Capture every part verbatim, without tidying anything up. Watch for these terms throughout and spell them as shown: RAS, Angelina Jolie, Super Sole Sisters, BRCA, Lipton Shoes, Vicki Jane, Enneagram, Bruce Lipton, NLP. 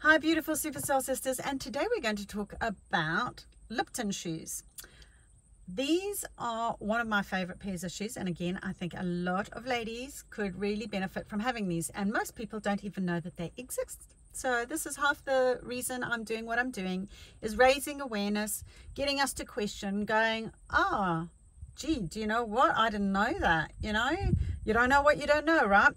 Hi beautiful Super Sole Sisters, and today we're going to talk about Lipton shoes. These are one of my favorite pairs of shoes, and again I think a lot of ladies could really benefit from having these, and most people don't even know that they exist. So this is half the reason I'm doing what I'm doing, is raising awareness, getting us to question, going, ah, oh, gee, do you know what? I didn't know that, you know? You don't know what you don't know, right?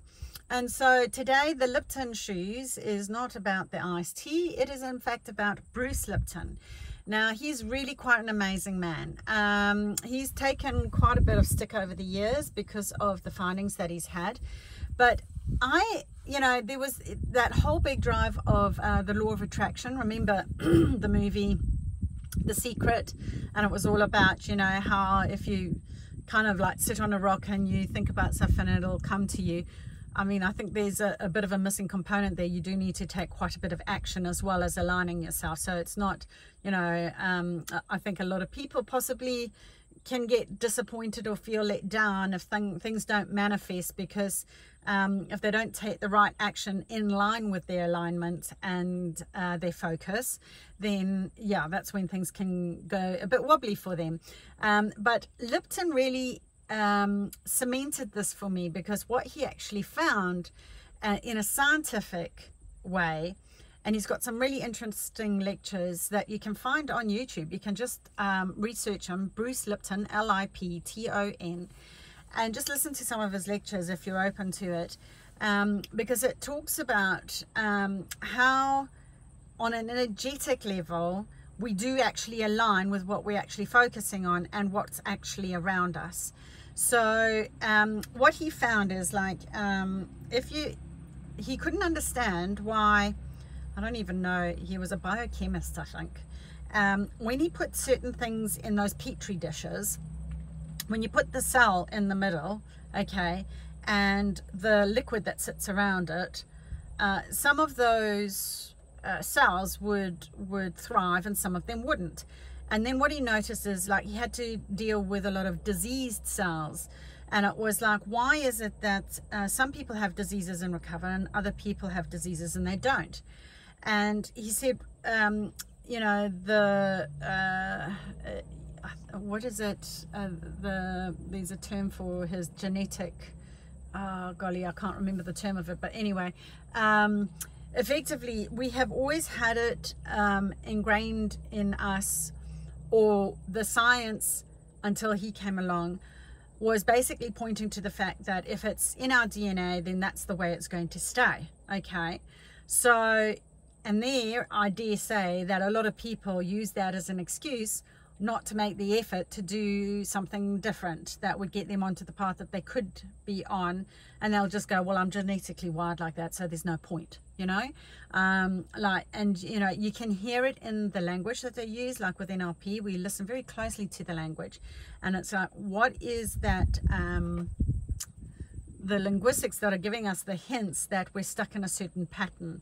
And so today the Lipton shoes is not about the iced tea. It is in fact about Bruce Lipton. Now he's really quite an amazing man. Um, he's taken quite a bit of stick over the years because of the findings that he's had. But I, you know, there was that whole big drive of uh, the law of attraction. Remember the movie, The Secret? And it was all about, you know, how if you kind of like sit on a rock and you think about stuff and it'll come to you. I mean, I think there's a, a bit of a missing component there. You do need to take quite a bit of action as well as aligning yourself. So it's not, you know, um, I think a lot of people possibly can get disappointed or feel let down if thing, things don't manifest, because um, if they don't take the right action in line with their alignment and uh, their focus, then yeah, that's when things can go a bit wobbly for them. Um, but Lipton really Um, cemented this for me, because what he actually found uh, in a scientific way, and he's got some really interesting lectures that you can find on YouTube. You can just um, research him, Bruce Lipton, L I P T O N, and just listen to some of his lectures if you're open to it, um, because it talks about um, how on an energetic level we do actually align with what we're actually focusing on and what's actually around us. So um, what he found is like, um, if you, he couldn't understand why, I don't even know, he was a biochemist, I think. Um, when he put certain things in those Petri dishes, when you put the cell in the middle, okay, and the liquid that sits around it, uh, some of those uh, cells would, would thrive and some of them wouldn't. And then what he noticed is like he had to deal with a lot of diseased cells. And it was like, why is it that uh, some people have diseases and recover and other people have diseases and they don't? And he said, um, you know, the, uh, what is it? Uh, the, there's a term for his genetic, oh golly, I can't remember the term of it, but anyway, um, effectively we have always had it um, ingrained in us. Or the science, until he came along, was basically pointing to the fact that if it's in our D N A, then that's the way it's going to stay, okay? So, and there, I dare say that a lot of people use that as an excuse not to make the effort to do something different that would get them onto the path that they could be on, and they'll just go, well, I'm genetically wired like that, so there's no point, you know? Um, like, and you know, you can hear it in the language that they use, like with N L P, we listen very closely to the language, and it's like, what is that, um, the linguistics that are giving us the hints that we're stuck in a certain pattern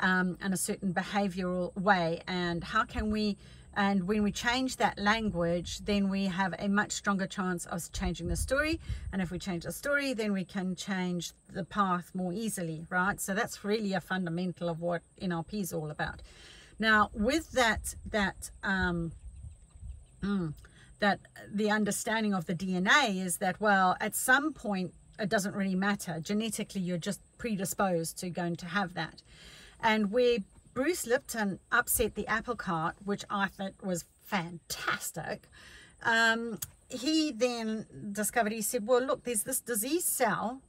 um, and a certain behavioral way, and how can we, and when we change that language, then we have a much stronger chance of changing the story. And if we change the story, then we can change the path more easily, right? So that's really a fundamental of what N L P is all about. Now, with that, that, um, mm, that the understanding of the D N A is that, well, at some point, it doesn't really matter. Genetically, you're just predisposed to going to have that. And we're Bruce Lipton upset the apple cart, which I thought was fantastic. Um, he then discovered, he said, well, look, there's this disease cell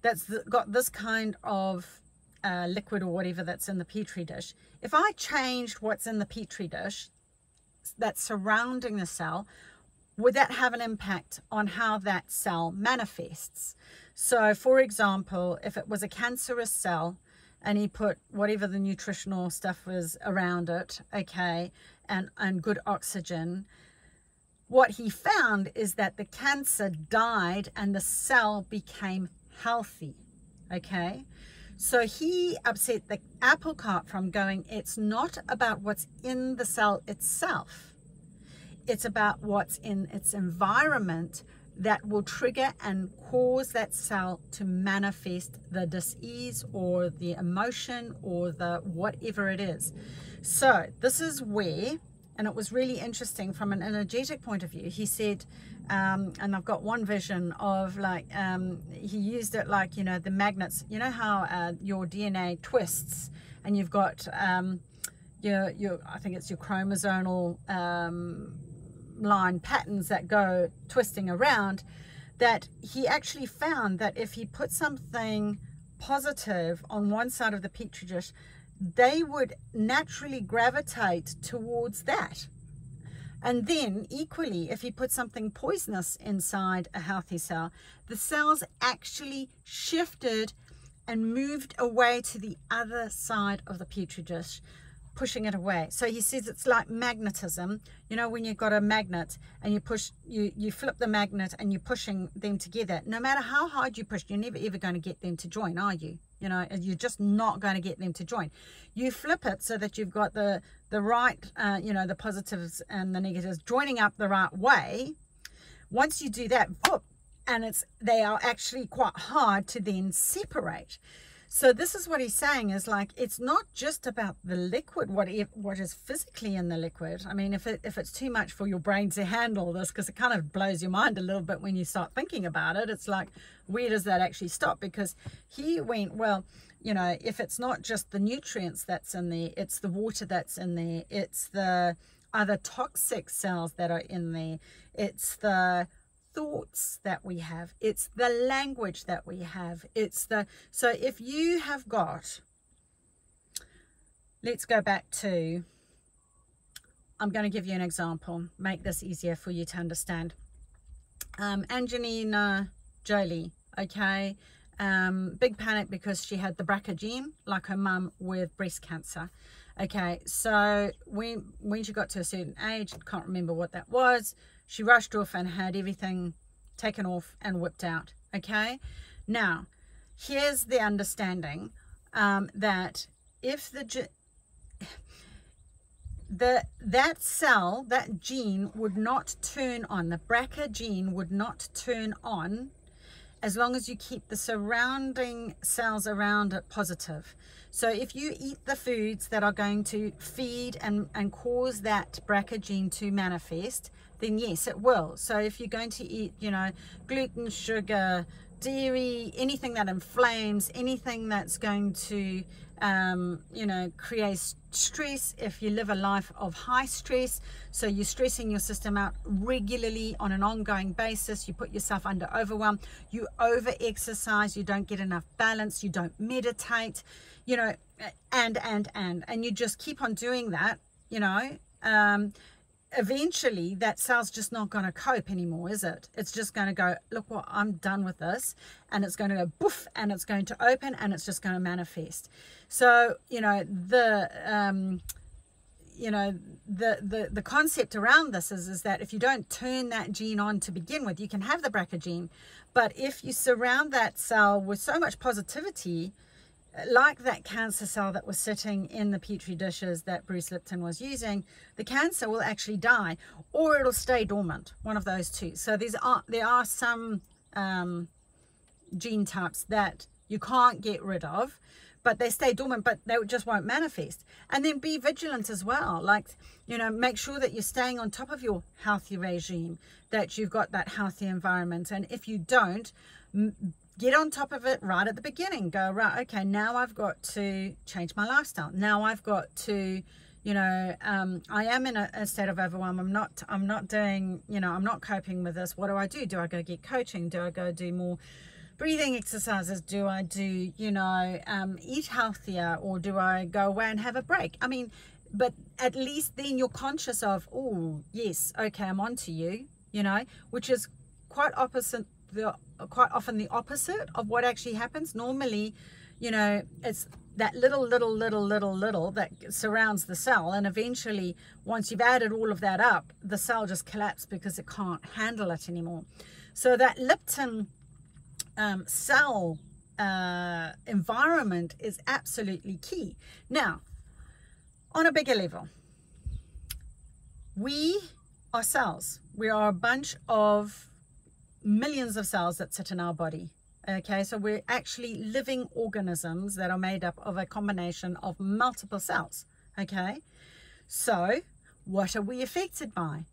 that's got this kind of uh, liquid or whatever that's in the Petri dish. If I changed what's in the Petri dish that's surrounding the cell, would that have an impact on how that cell manifests? So, for example, if it was a cancerous cell, and he put whatever the nutritional stuff was around it, okay, and, and good oxygen. What he found is that the cancer died and the cell became healthy, okay? So he upset the apple cart from going, it's not about what's in the cell itself. It's about what's in its environment that will trigger and cause that cell to manifest the disease or the emotion or the whatever it is. So this is where, and it was really interesting from an energetic point of view, he said, um, and I've got one vision of like, um, he used it like, you know, the magnets, you know how uh, your D N A twists and you've got um, your, your, I think it's your chromosomal um, line patterns that go twisting around, that he actually found that if he put something positive on one side of the petri dish, they would naturally gravitate towards that. And then equally, if he put something poisonous inside a healthy cell, the cells actually shifted and moved away to the other side of the petri dish, pushing it away. So he says it's like magnetism. You know, when you've got a magnet and you push, you you flip the magnet and you're pushing them together. No matter how hard you push, you're never ever going to get them to join, are you? You know, you're just not going to get them to join. You flip it so that you've got the the right, uh, you know, the positives and the negatives joining up the right way. Once you do that, whoop, and it's they are actually quite hard to then separate. So this is what he's saying is like, it's not just about the liquid, what if, what is physically in the liquid. I mean, if, it, if it's too much for your brain to handle this, because it kind of blows your mind a little bit when you start thinking about it, it's like, where does that actually stop? Because he went, well, you know, if it's not just the nutrients that's in there, it's the water that's in there, it's the other toxic cells that are in there, it's the thoughts that we have, it's the language that we have, it's the, so if you have got, let's go back to, I'm going to give you an example, make this easier for you to understand. um Angelina Jolie, okay, um big panic because she had the B R C A gene like her mum with breast cancer. Okay, so when when she got to a certain age, can't remember what that was, she rushed off and had everything taken off and whipped out. Okay, now here's the understanding, um, that if the the that cell, that gene would not turn on, the B R C A gene would not turn on as long as you keep the surrounding cells around it positive. So if you eat the foods that are going to feed and, and cause that B R C A gene to manifest, then yes, it will. So if you're going to eat, you know, gluten, sugar, dairy, anything that inflames, anything that's going to, um, you know, create stress, if you live a life of high stress, so you're stressing your system out regularly on an ongoing basis, you put yourself under overwhelm, you over-exercise, you don't get enough balance, you don't meditate, you know, and, and, and, and you just keep on doing that, you know, um, eventually that cell's just not going to cope anymore, is it? It's just going to go, look what, I'm done with this, and it's going to go boof, and it's going to open, and it's just going to manifest. So, you know, the um you know the the the concept around this is is that if you don't turn that gene on to begin with, you can have the B R C A gene, but if you surround that cell with so much positivity, like that cancer cell that was sitting in the petri dishes that Bruce Lipton was using, the cancer will actually die, or it'll stay dormant, one of those two. So these are, there are some um, gene types that you can't get rid of, but they stay dormant, but they just won't manifest. And then be vigilant as well. Like, you know, make sure that you're staying on top of your healthy regime, that you've got that healthy environment. And if you don't, get on top of it right at the beginning. Go, right, okay, now I've got to change my lifestyle. Now I've got to, you know, um, I am in a, a state of overwhelm. I'm not, I'm not doing, you know, I'm not coping with this. What do I do? Do I go get coaching? Do I go do more breathing exercises? Do I do, you know, um, eat healthier, or do I go away and have a break? I mean, but at least then you're conscious of, oh, yes, okay, I'm onto you, you know, which is quite opposite, the quite often the opposite of what actually happens normally. You know, it's that little little little little little that surrounds the cell, and eventually once you've added all of that up, the cell just collapses because it can't handle it anymore. So that Lipton um, cell uh, environment is absolutely key. Now, on a bigger level, we are cells. We are a bunch of millions of cells that sit in our body. Okay, so we're actually living organisms that are made up of a combination of multiple cells. Okay, so what are we affected by?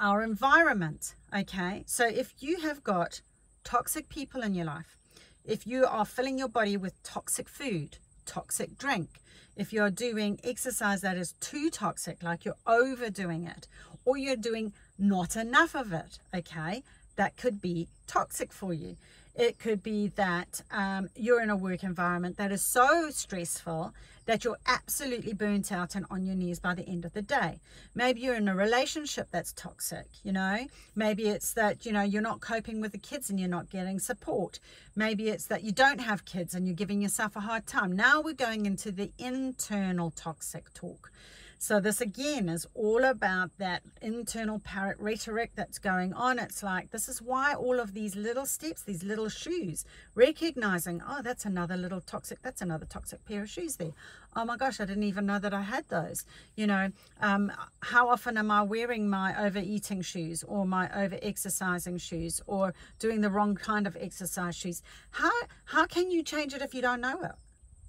Our environment. Okay, so if you have got toxic people in your life, if you are filling your body with toxic food, toxic drink, if you're doing exercise that is too toxic, like you're overdoing it, or you're doing not enough of it, okay, that could be toxic for you. It could be that um, you're in a work environment that is so stressful that you're absolutely burnt out and on your knees by the end of the day. Maybe you're in a relationship that's toxic, you know. Maybe it's that, you know, you're not coping with the kids and you're not getting support. Maybe it's that you don't have kids and you're giving yourself a hard time. Now we're going into the internal toxic talk. So this again is all about that internal parrot rhetoric that's going on. It's like, this is why all of these little steps, these little shoes, recognizing, oh, that's another little toxic, that's another toxic pair of shoes there. Oh my gosh, I didn't even know that I had those. You know, um, how often am I wearing my overeating shoes or my over-exercising shoes or doing the wrong kind of exercise shoes? How, how can you change it if you don't know it?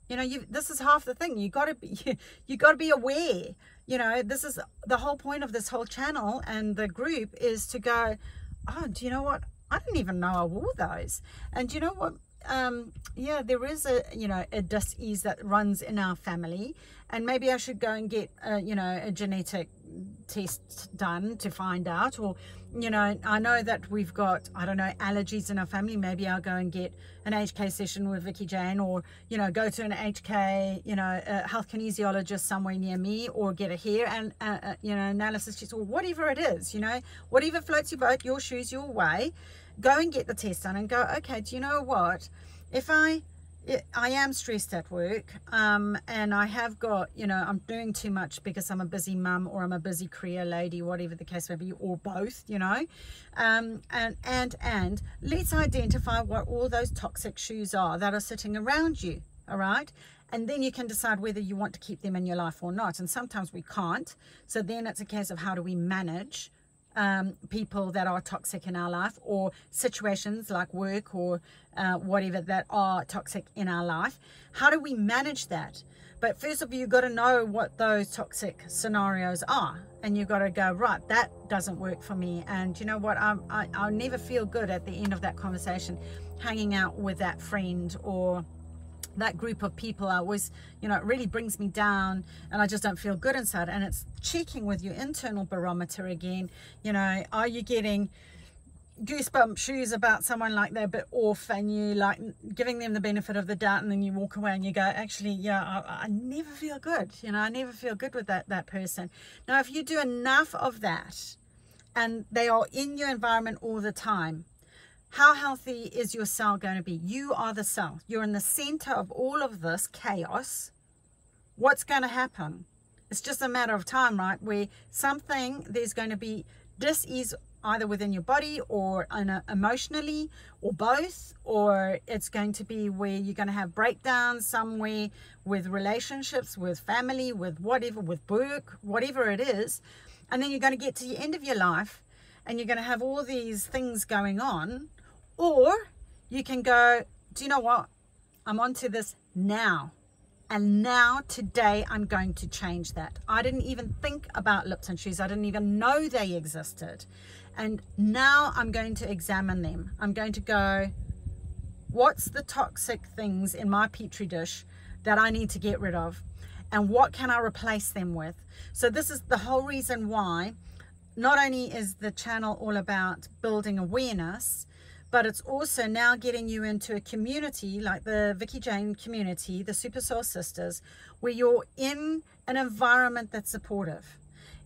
You know, you, this is half the thing. You got to be, you, you got to be aware. You know, this is the whole point of this whole channel and the group is to go, oh, do you know what? I didn't even know I wore those. And do you know what? Um, yeah, there is a, you know, a dis-ease that runs in our family, and maybe I should go and get, a, you know, a genetic test done to find out. Or, you know, I know that we've got, I don't know, allergies in our family. Maybe I'll go and get an H K session with Vicki Jane, or, you know, go to an H K, you know, a health kinesiologist somewhere near me, or get a hair and, uh, uh, you know, analysis, or whatever it is, you know, whatever floats your boat, your shoes, your way. Go and get the test done and go, okay, do you know what? If I, I am stressed at work, um, and I have got, you know, I'm doing too much because I'm a busy mum, or I'm a busy career lady, whatever the case may be, or both, you know, um, and, and, and let's identify what all those toxic shoes are that are sitting around you. All right. And then you can decide whether you want to keep them in your life or not. And sometimes we can't. So then it's a case of how do we manage um people that are toxic in our life, or situations like work or uh, whatever that are toxic in our life. How do we manage that? But first of all, you've got to know what those toxic scenarios are, and you've got to go, right, that doesn't work for me, and you know what, I'm, I, I'll never feel good at the end of that conversation hanging out with that friend or that group of people. I always, you know, it really brings me down and I just don't feel good inside. And it's checking with your internal barometer again. You know, are you getting goosebump shoes about someone, like they're a bit off, and you like giving them the benefit of the doubt, and then you walk away and you go, actually, yeah, I, I never feel good. You know, I never feel good with that, that person. Now, if you do enough of that and they are in your environment all the time, how healthy is your cell going to be? You are the cell. You're in the center of all of this chaos. What's going to happen? It's just a matter of time, right? Where something, there's going to be dis-ease either within your body or emotionally, or both, or it's going to be where you're going to have breakdowns somewhere with relationships, with family, with whatever, with work, whatever it is. And then you're going to get to the end of your life and you're going to have all these things going on. Or you can go, do you know what? I'm onto this now. And now, today, I'm going to change that. I didn't even think about Lipton shoes. I didn't even know they existed. And now I'm going to examine them. I'm going to go, what's the toxic things in my Petri dish that I need to get rid of? And what can I replace them with? So this is the whole reason why not only is the channel all about building awareness, but it's also now getting you into a community like the Vicki Jane community, the Super Sole Sisters, where you're in an environment that's supportive.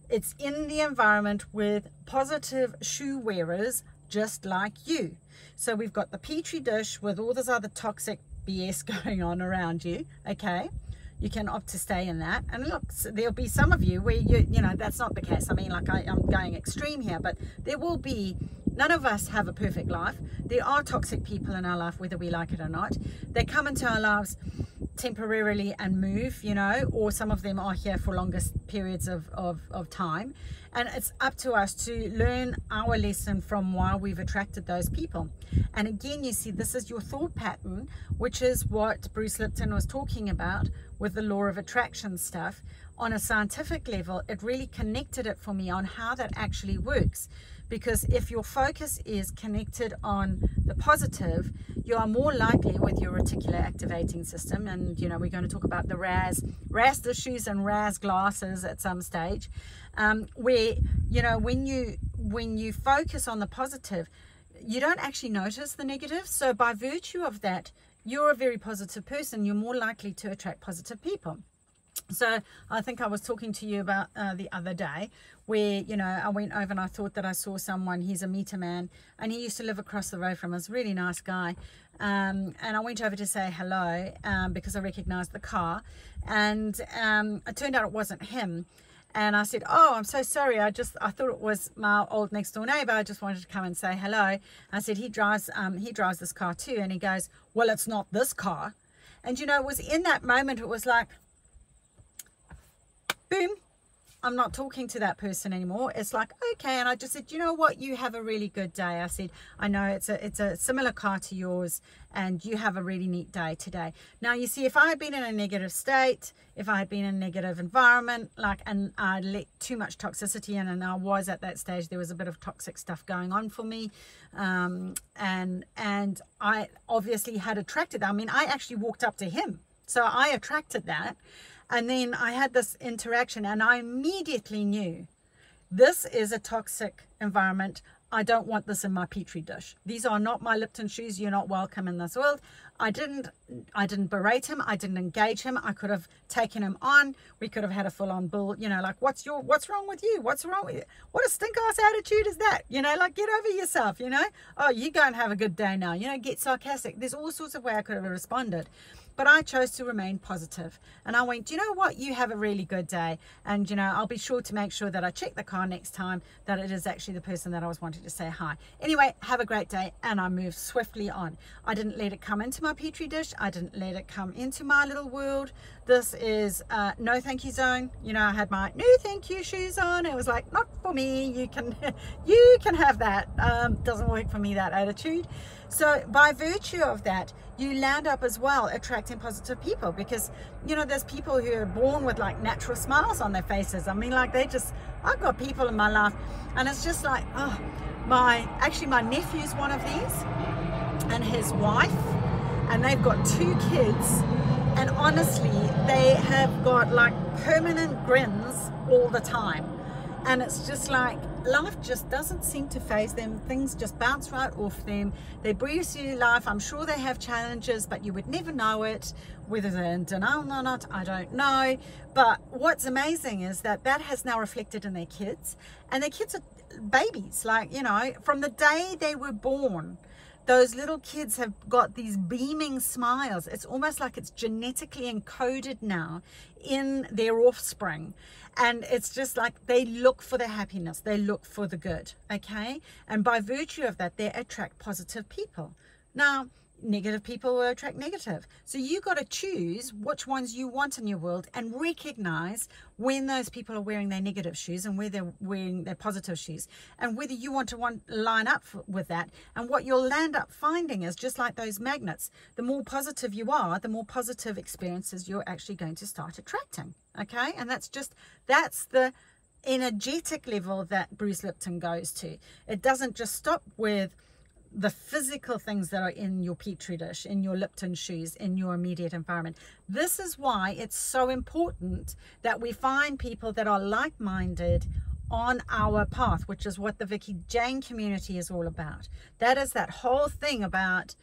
It's in the environment with positive shoe wearers just like you. So we've got the Petri dish with all this other toxic B S going on around you, okay? You can opt to stay in that. And look, so there'll be some of you where you, you know, that's not the case. I mean, like I, I'm going extreme here, but there will be None of us have a perfect life. There are toxic people in our life, whether we like it or not. They come into our lives temporarily and move, you know, or some of them are here for longer periods of, of, of time. And it's up to us to learn our lesson from why we've attracted those people. And again, you see, this is your thought pattern, which is what Bruce Lipton was talking about with the law of attraction stuff. On a scientific level, it really connected it for me on how that actually works. Because if your focus is connected on the positive, you are more likely with your reticular activating system. And, you know, we're going to talk about the R A S, R A S issues and R A S glasses at some stage, um, where, you know, when you, when you focus on the positive, you don't actually notice the negative. So by virtue of that, you're a very positive person. You're more likely to attract positive people. So I think I was talking to you about uh, the other day where, you know, I went over and I thought that I saw someone, he's a meter man, and he used to live across the road from us, really nice guy. Um, and I went over to say hello um, because I recognized the car, and um, it turned out it wasn't him. And I said, oh, I'm so sorry. I just, I thought it was my old next door neighbor. I just wanted to come and say hello. I said, he drives, um, he drives this car too. And he goes, well, it's not this car. And, you know, it was in that moment, it was like, boom, I'm not talking to that person anymore. It's like, okay. And I just said, you know what, you have a really good day. I said, I know it's a, it's a similar car to yours, and you have a really neat day today. Now, you see, if I had been in a negative state, if I had been in a negative environment, like, and I let too much toxicity in, and I was at that stage, there was a bit of toxic stuff going on for me. Um, and, and I obviously had attracted that. I mean, I actually walked up to him. So I attracted that. And then I had this interaction and I immediately knew this is a toxic environment. I don't want this in my Petri dish. These are not my Lipton shoes. You're not welcome in this world. I didn't, I didn't berate him. I didn't engage him. I could have taken him on. We could have had a full on bull, you know, like, what's your, what's wrong with you? What's wrong with you? What a stink ass attitude is that? You know, like, get over yourself, you know, oh, you go and have a good day now, you know, get sarcastic. There's all sorts of way I could have responded. But I chose to remain positive. And I went, you know what? You have a really good day. And, you know, I'll be sure to make sure that I check the car next time that it is actually the person that I was wanting to say hi. Anyway, have a great day. And I moved swiftly on. I didn't let it come into my Petri dish. I didn't let it come into my little world. This is uh, no thank you zone. You know, I had my no thank you shoes on. It was like, not for me. You can, you can have that. Um, doesn't work for me, that attitude. So by virtue of that, you land up as well attracting positive people, because, you know, there's people who are born with like natural smiles on their faces. I mean, like, they just, I've got people in my life and it's just like, oh, my, actually my nephew's one of these, and his wife, and they've got two kids. And honestly, they have got like permanent grins all the time. And it's just like, life just doesn't seem to faze them. Things just bounce right off them. They breathe through life. I'm sure they have challenges, but you would never know it. Whether they're in denial or not, I don't know. But what's amazing is that that has now reflected in their kids. And their kids are babies. Like, you know, from the day they were born, those little kids have got these beaming smiles. It's almost like it's genetically encoded now in their offspring. And it's just like, they look for the happiness. They look for the good, okay? And by virtue of that, they attract positive people. Now, negative people will attract negative. So you got to choose which ones you want in your world and recognize when those people are wearing their negative shoes and where they're wearing their positive shoes, and whether you want to want, line up for, with that. And what you'll land up finding is just like those magnets, the more positive you are, the more positive experiences you're actually going to start attracting. Okay. And that's just, that's the energetic level that Bruce Lipton goes to. It doesn't just stop with the physical things that are in your Petri dish, in your Lipton shoes, in your immediate environment. This is why it's so important that we find people that are like-minded on our path, which is what the Vicki Jane community is all about. That is that whole thing about,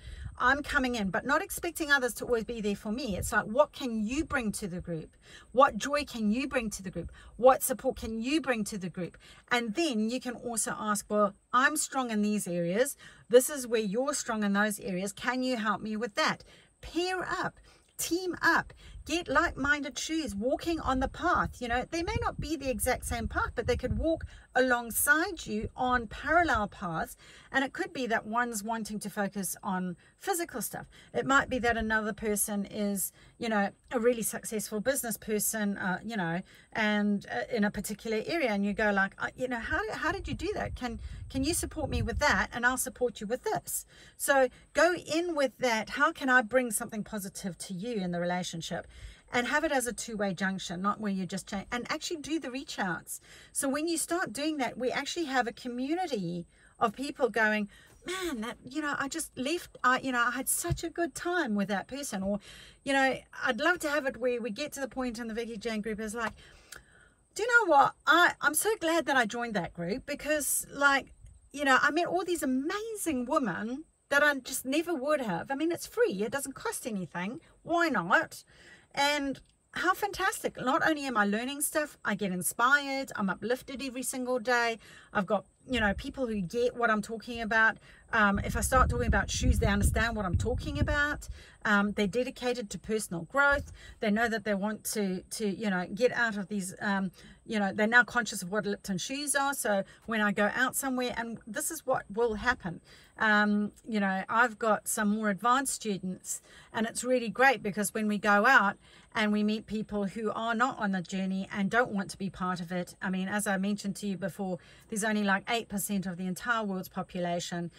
I'm coming in, but not expecting others to always be there for me. It's like, what can you bring to the group? What joy can you bring to the group? What support can you bring to the group? And then you can also ask, well, I'm strong in these areas. This is where you're strong in those areas. Can you help me with that? Pair up, team up, Get like-minded shoes walking on the path. You know, they may not be the exact same path, but they could walk alongside you on parallel paths. And it could be that one's wanting to focus on physical stuff. It might be that another person is, you know, a really successful business person, uh, you know, and uh, in a particular area. And you go like, uh, you know, how, how did you do that? Can, can you support me with that? And I'll support you with this. So go in with that. How can I bring something positive to you in the relationship? And have it as a two-way junction, not where you just change. And actually do the reach outs. So when you start doing that, we actually have a community of people going, man, that, you know, I just left, I, you know, I had such a good time with that person. Or, you know, I'd love to have it where we get to the point in the Vicki Jane group is like, do you know what? I, I'm so glad that I joined that group because, like, you know, I met all these amazing women that I just never would have. I mean, it's free. It doesn't cost anything. Why not? And how fantastic. Not only am I learning stuff, I get inspired. I'm uplifted every single day. I've got, you know, people who get what I'm talking about. Um, if I start talking about shoes, they understand what I'm talking about. Um, they're dedicated to personal growth. They know that they want to, to you know, get out of these, um, you know, they're now conscious of what Lipton shoes are. So when I go out somewhere, and this is what will happen. Um, you know, I've got some more advanced students, and it's really great because when we go out and we meet people who are not on the journey and don't want to be part of it. I mean, as I mentioned to you before, there's only like eight percent of the entire world's population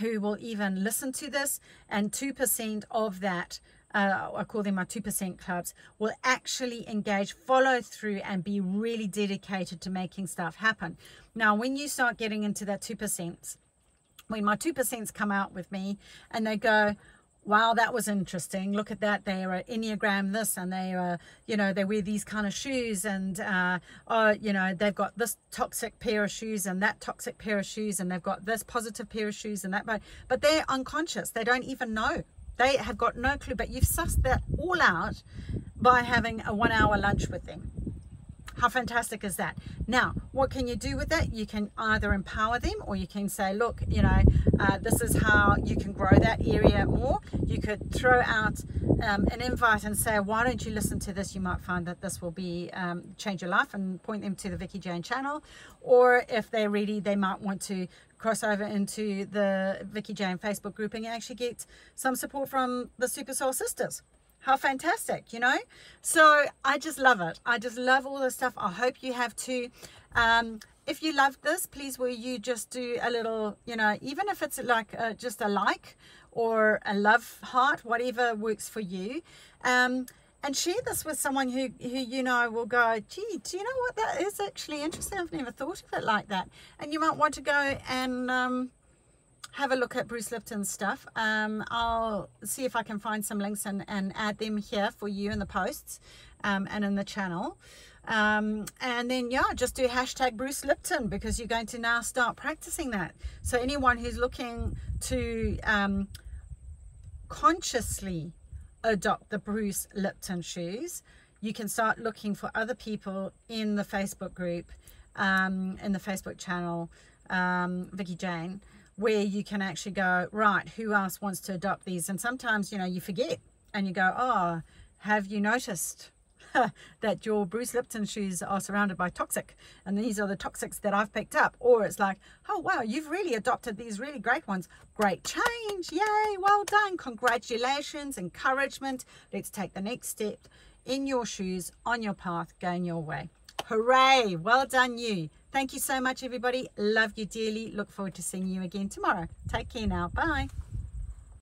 who will even listen to this, and two percent of that, uh, I call them my two percent clubs, will actually engage, follow through, and be really dedicated to making stuff happen. Now, when you start getting into that two percent, when my two percents come out with me and they go, wow, that was interesting. Look at that. They are Enneagram this, and they are, you know, they wear these kind of shoes, and, uh, oh, you know, they've got this toxic pair of shoes and that toxic pair of shoes, and they've got this positive pair of shoes and that. But, but they're unconscious. They don't even know. They have got no clue. But you've sussed that all out by having a one hour lunch with them. How fantastic is that? Now, what can you do with that? You can either empower them, or you can say, look, you know, uh, this is how you can grow that area more. You could throw out um, an invite and say, why don't you listen to this? You might find that this will be um, change your life, and point them to the Vicki Jane channel. Or if they're ready, they might want to cross over into the Vicki Jane Facebook group and actually get some support from the Super Sole Sisters. How fantastic, you know? So I just love it. I just love all this stuff. I hope you have too. Um, if you loved this, please will you just do a little, you know, even if it's like a, just a like or a love heart, whatever works for you. Um, and share this with someone who, who you know will go, gee, do you know what? That is actually interesting. I've never thought of it like that. And you might want to go and... Um, have a look at Bruce Lipton's stuff. Um, I'll see if I can find some links and, and add them here for you in the posts um, and in the channel. Um, and then, yeah, just do hashtag Bruce Lipton, because you're going to now start practicing that. So anyone who's looking to um, consciously adopt the Bruce Lipton shoes, you can start looking for other people in the Facebook group, um, in the Facebook channel, um, Vicki Jane, where you can actually go, right, who else wants to adopt these? And sometimes, you know, you forget and you go, oh, have you noticed that your Bruce Lipton shoes are surrounded by toxic, and these are the toxics that I've picked up? Or it's like, oh, wow, you've really adopted these really great ones. Great change. Yay. Well done. Congratulations. Encouragement. Let's take the next step in your shoes, on your path, going your way. Hooray. Well done, you. Thank you so much, everybody. Love you dearly. Look forward to seeing you again tomorrow. Take care now. Bye.